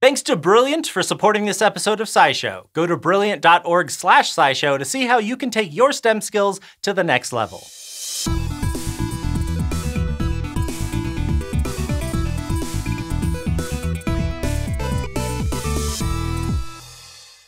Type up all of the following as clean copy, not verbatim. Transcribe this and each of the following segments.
Thanks to Brilliant for supporting this episode of SciShow. Go to brilliant.org/scishow to see how you can take your STEM skills to the next level.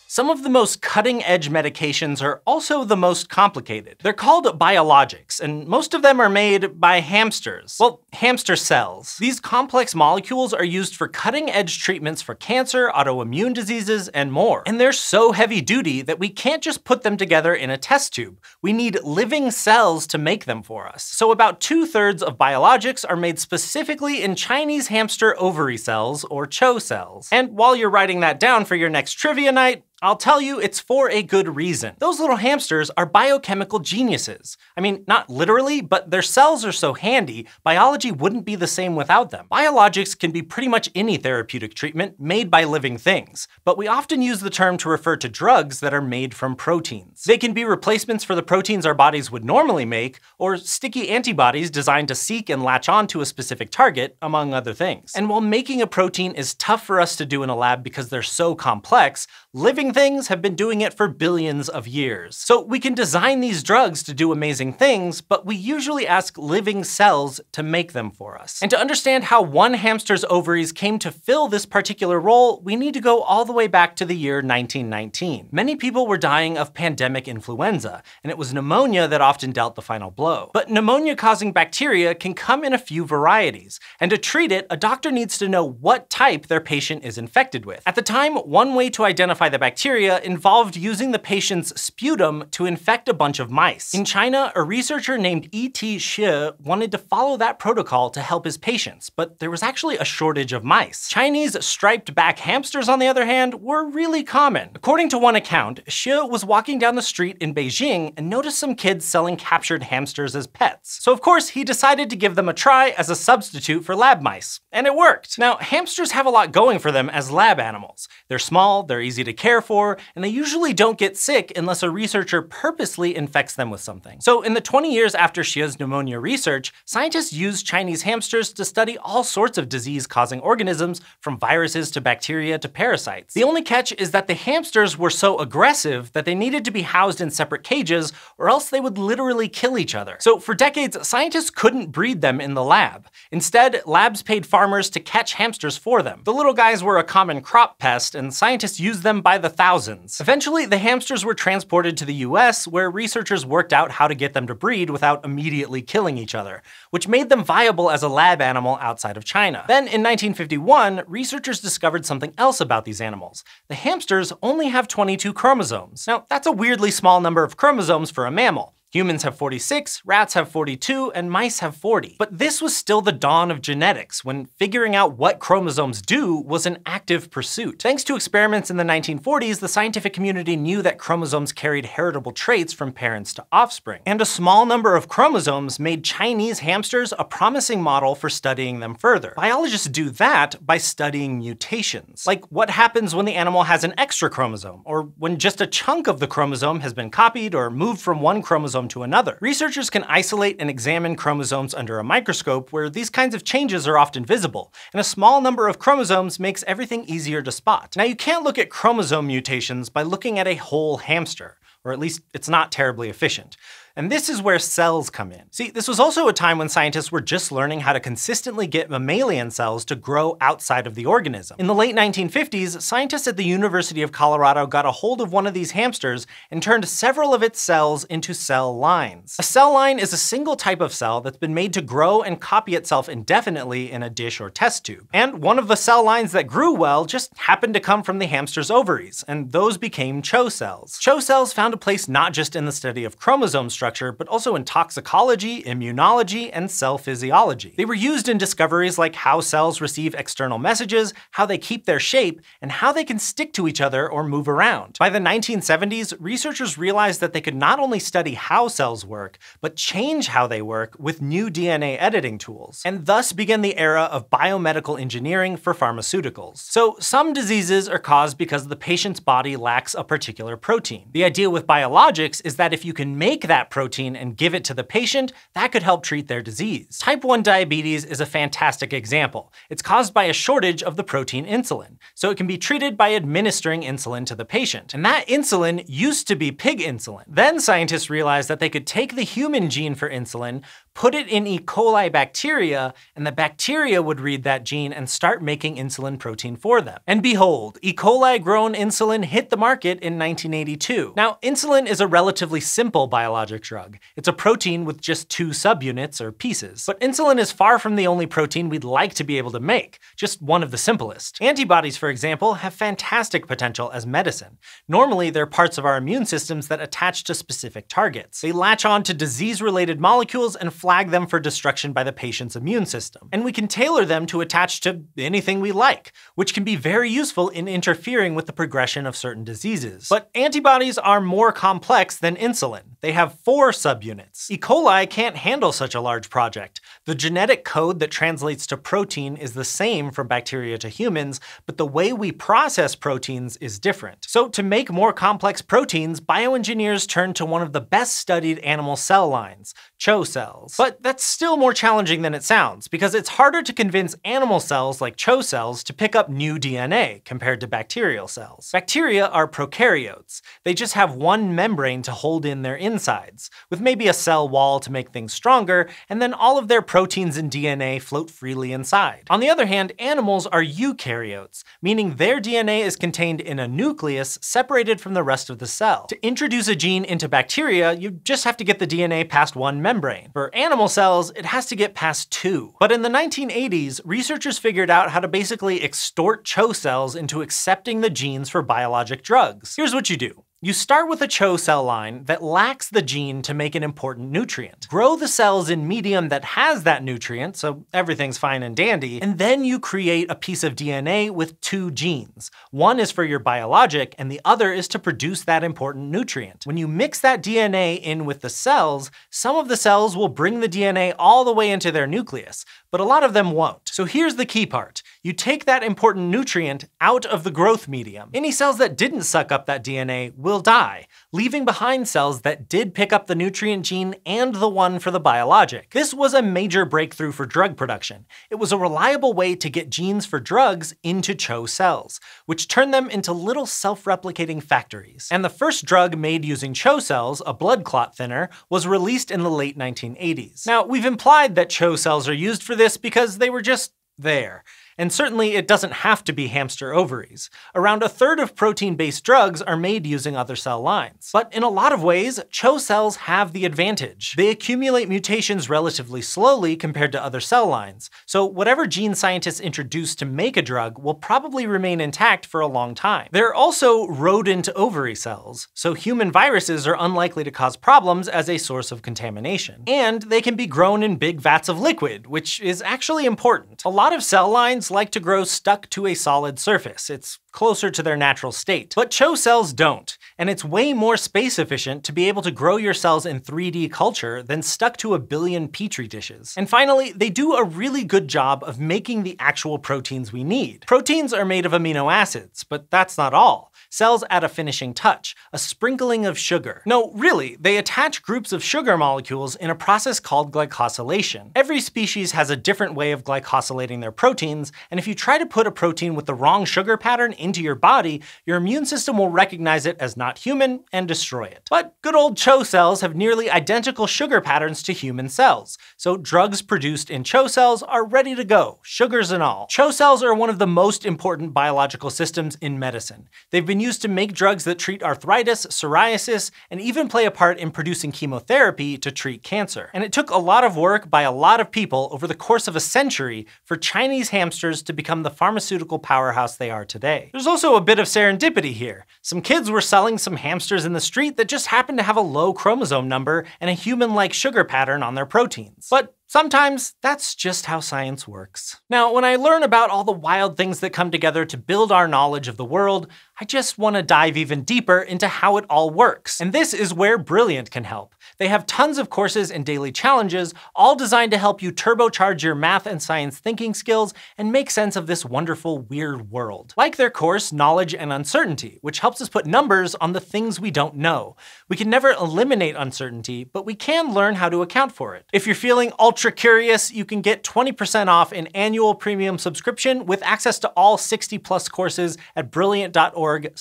Some of the most cutting-edge medications are also the most complicated. They're called biologics, and most of them are made by hamsters. Well, hamster cells. These complex molecules are used for cutting-edge treatments for cancer, autoimmune diseases, and more. And they're so heavy-duty that we can't just put them together in a test tube. We need living cells to make them for us. So about 2/3 of biologics are made specifically in Chinese hamster ovary cells, or CHO cells. And while you're writing that down for your next trivia night, I'll tell you, it's for a good reason. Those little hamsters are biochemical geniuses. I mean, not literally, but their cells are so handy, biology wouldn't be the same without them. Biologics can be pretty much any therapeutic treatment made by living things, but we often use the term to refer to drugs that are made from proteins. They can be replacements for the proteins our bodies would normally make, or sticky antibodies designed to seek and latch onto a specific target, among other things. And while making a protein is tough for us to do in a lab because they're so complex, living things have been doing it for billions of years. So we can design these drugs to do amazing things, but we usually ask living cells to make them for us. And to understand how one hamster's ovaries came to fill this particular role, we need to go all the way back to the year 1919. Many people were dying of pandemic influenza, and it was pneumonia that often dealt the final blow. But pneumonia-causing bacteria can come in a few varieties, and to treat it, a doctor needs to know what type their patient is infected with. At the time, one way to identify the bacteria involved using the patient's sputum to infect a bunch of mice. In China, a researcher named E.T. Hsieh wanted to follow that protocol to help his patients, but there was actually a shortage of mice. Chinese striped back hamsters, on the other hand, were really common. According to one account, Hsieh was walking down the street in Beijing and noticed some kids selling captured hamsters as pets. So of course, he decided to give them a try as a substitute for lab mice, and it worked. Now, hamsters have a lot going for them as lab animals. They're small, they're easy to care for, and they usually don't get sick unless a researcher purposely infects them with something. So in the 20 years after Hsieh's pneumonia research, scientists used Chinese hamsters to study all sorts of disease-causing organisms, from viruses to bacteria to parasites. The only catch is that the hamsters were so aggressive that they needed to be housed in separate cages, or else they would literally kill each other. So for decades, scientists couldn't breed them in the lab. Instead, labs paid farmers to catch hamsters for them. The little guys were a common crop pest, and scientists used them by the thousands. Eventually, the hamsters were transported to the US, where researchers worked out how to get them to breed without immediately killing each other, which made them viable as a lab animal outside of China. Then, in 1951, researchers discovered something else about these animals. The hamsters only have 22 chromosomes. Now, that's a weirdly small number of chromosomes for a mammal. Humans have 46, rats have 42, and mice have 40. But this was still the dawn of genetics, when figuring out what chromosomes do was an active pursuit. Thanks to experiments in the 1940s, the scientific community knew that chromosomes carried heritable traits from parents to offspring. And a small number of chromosomes made Chinese hamsters a promising model for studying them further. Biologists do that by studying mutations, like what happens when the animal has an extra chromosome, or when just a chunk of the chromosome has been copied or moved from one chromosome to another. Researchers can isolate and examine chromosomes under a microscope, where these kinds of changes are often visible, and a small number of chromosomes makes everything easier to spot. Now, you can't look at chromosome mutations by looking at a whole hamster, or at least it's not terribly efficient. And this is where cells come in. See, this was also a time when scientists were just learning how to consistently get mammalian cells to grow outside of the organism. In the late 1950s, scientists at the University of Colorado got a hold of one of these hamsters and turned several of its cells into cell lines. A cell line is a single type of cell that's been made to grow and copy itself indefinitely in a dish or test tube. And one of the cell lines that grew well just happened to come from the hamster's ovaries, and those became CHO cells. CHO cells found a place not just in the study of chromosomes, structure, but also in toxicology, immunology, and cell physiology. They were used in discoveries like how cells receive external messages, how they keep their shape, and how they can stick to each other or move around. By the 1970s, researchers realized that they could not only study how cells work, but change how they work with new DNA editing tools, and thus began the era of biomedical engineering for pharmaceuticals. So some diseases are caused because the patient's body lacks a particular protein. The idea with biologics is that if you can make that that protein and give it to the patient, that could help treat their disease. Type 1 diabetes is a fantastic example. It's caused by a shortage of the protein insulin, so it can be treated by administering insulin to the patient. And that insulin used to be pig insulin. Then scientists realized that they could take the human gene for insulin, put it in E. coli bacteria, and the bacteria would read that gene and start making insulin protein for them. And behold, E. coli-grown insulin hit the market in 1982. Now, insulin is a relatively simple biologic drug. It's a protein with just 2 subunits, or pieces. But insulin is far from the only protein we'd like to be able to make, just one of the simplest. Antibodies, for example, have fantastic potential as medicine. Normally, they're parts of our immune systems that attach to specific targets. They latch on to disease-related molecules and flag them for destruction by the patient's immune system. And we can tailor them to attach to anything we like, which can be very useful in interfering with the progression of certain diseases. But antibodies are more complex than insulin. They have 4 subunits. E. coli can't handle such a large project. The genetic code that translates to protein is the same from bacteria to humans, but the way we process proteins is different. So to make more complex proteins, bioengineers turn to one of the best studied animal cell lines, CHO cells. But that's still more challenging than it sounds, because it's harder to convince animal cells like CHO cells to pick up new DNA compared to bacterial cells. Bacteria are prokaryotes. They just have one membrane to hold in their insides, with maybe a cell wall to make things stronger, and then all of their proteins and DNA float freely inside. On the other hand, animals are eukaryotes, meaning their DNA is contained in a nucleus separated from the rest of the cell. To introduce a gene into bacteria, you just have to get the DNA past one membrane. For animal cells, it has to get past 2. But in the 1980s, researchers figured out how to basically extort CHO cells into accepting the genes for biologic drugs. Here's what you do. You start with a CHO cell line that lacks the gene to make an important nutrient. Grow the cells in medium that has that nutrient, so everything's fine and dandy, and then you create a piece of DNA with 2 genes. One is for your biologic, and the other is to produce that important nutrient. When you mix that DNA in with the cells, some of the cells will bring the DNA all the way into their nucleus, but a lot of them won't. So here's the key part. You take that important nutrient out of the growth medium. Any cells that didn't suck up that DNA will die, leaving behind cells that did pick up the nutrient gene and the one for the biologic. This was a major breakthrough for drug production. It was a reliable way to get genes for drugs into CHO cells, which turned them into little self-replicating factories. And the first drug made using CHO cells, a blood clot thinner, was released in the late 1980s. Now, we've implied that CHO cells are used for this because they were just there. And certainly it doesn't have to be hamster ovaries. Around 1/3 of protein-based drugs are made using other cell lines. But in a lot of ways, CHO cells have the advantage. They accumulate mutations relatively slowly compared to other cell lines, so whatever gene scientists introduce to make a drug will probably remain intact for a long time. There are also rodent ovary cells, so human viruses are unlikely to cause problems as a source of contamination. And they can be grown in big vats of liquid, which is actually important. A lot of cell lines like to grow stuck to a solid surface. It's closer to their natural state. But CHO cells don't, and it's way more space efficient to be able to grow your cells in 3D culture than stuck to a billion petri dishes. And finally, they do a really good job of making the actual proteins we need. Proteins are made of amino acids, but that's not all. Cells add a finishing touch, a sprinkling of sugar. No, really, they attach groups of sugar molecules in a process called glycosylation. Every species has a different way of glycosylating their proteins, and if you try to put a protein with the wrong sugar pattern into your body, your immune system will recognize it as not human and destroy it. But good old CHO cells have nearly identical sugar patterns to human cells, so drugs produced in CHO cells are ready to go, sugars and all. CHO cells are one of the most important biological systems in medicine. They've been used to make drugs that treat arthritis, psoriasis, and even play a part in producing chemotherapy to treat cancer. And it took a lot of work by a lot of people over the course of a century for Chinese hamsters to become the pharmaceutical powerhouse they are today. There's also a bit of serendipity here. Some kids were selling some hamsters in the street that just happened to have a low chromosome number and a human-like sugar pattern on their proteins. But Sometimes that's just how science works. Now, when I learn about all the wild things that come together to build our knowledge of the world, I just want to dive even deeper into how it all works. And this is where Brilliant can help. They have tons of courses and daily challenges, all designed to help you turbocharge your math and science thinking skills and make sense of this wonderful, weird world. Like their course, Knowledge and Uncertainty, which helps us put numbers on the things we don't know. We can never eliminate uncertainty, but we can learn how to account for it. If you're feeling ultra curious, you can get 20% off an annual premium subscription with access to all 60+ courses at Brilliant.org/CHO.